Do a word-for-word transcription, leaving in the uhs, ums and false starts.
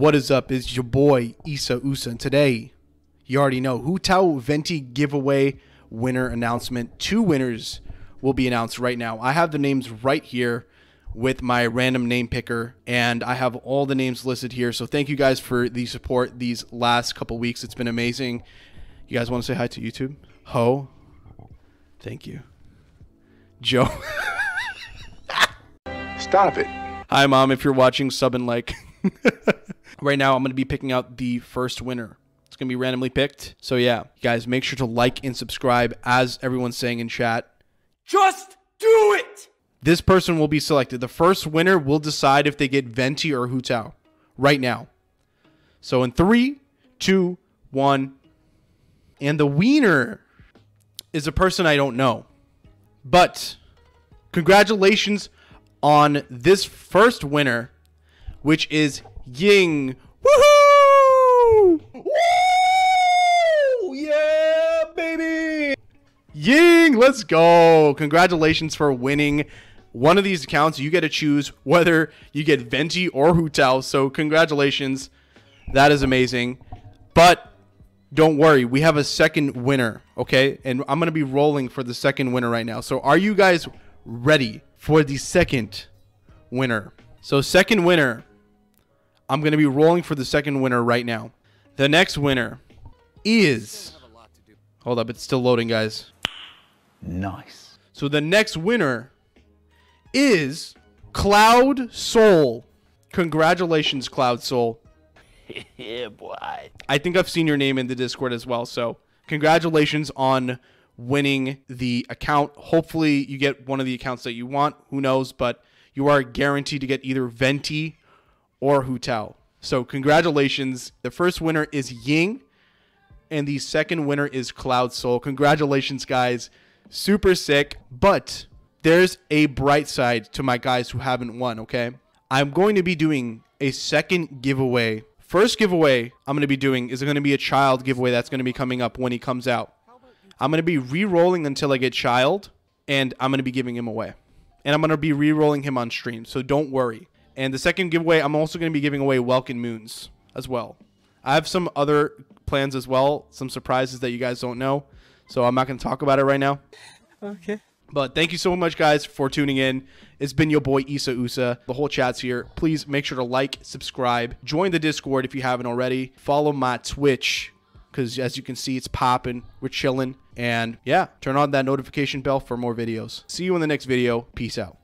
What is up? It's your boy Esah Oosa, and today you already know Hu Tao Venti giveaway winner announcement. Two winners will be announced right now. I have the names right here with my random name picker, and I have all the names listed here. So thank you guys for the support these last couple weeks. It's been amazing. You guys want to say hi to YouTube? Ho, thank you. Joe. Stop it. Hi mom, if you're watching, sub and like. Right now I'm going to be picking out the first winner. It's going to be randomly picked. So yeah, guys, make sure to like and subscribe. As everyone's saying in chat, just do it. This person will be selected. The first winner will decide if they get Venti or Hu Tao right now. So in three, two, one, and the wiener is a person I don't know, but congratulations on this first winner, which is Ying. Woohoo! Woo! Yeah, baby! Ying, let's go! Congratulations for winning one of these accounts. You get to choose whether you get Venti or Hu Tao, so congratulations. That is amazing. But don't worry, we have a second winner, okay? And I'm going to be rolling for the second winner right now. So are you guys ready for the second winner? So second winner, I'm going to be rolling for the second winner right now. The next winner is... Hold up, it's still loading, guys. Nice. So the next winner is Cloud Soul. Congratulations, Cloud Soul. Yeah, boy. I think I've seen your name in the Discord as well, so congratulations on winning the account. Hopefully you get one of the accounts that you want. Who knows, but you are guaranteed to get either Venti or Hu Tao. So congratulations. The first winner is Ying, and the second winner is Cloud Soul. Congratulations, guys. Super sick. But there's a bright side to my guys who haven't won, okay? I'm going to be doing a second giveaway. First giveaway I'm going to be doing is going to be a child giveaway that's going to be coming up when he comes out. I'm going to be re-rolling until I get child, and I'm going to be giving him away. And I'm going to be re-rolling him on stream, so don't worry. And the second giveaway, I'm also going to be giving away Welkin Moons as well. I have some other plans as well, some surprises that you guys don't know, so I'm not going to talk about it right now. Okay. But thank you so much, guys, for tuning in. It's been your boy, Esah Oosa. The whole chat's here. Please make sure to like, subscribe, join the Discord if you haven't already. Follow my Twitch, because as you can see, it's popping. We're chilling. And yeah, turn on that notification bell for more videos. See you in the next video. Peace out.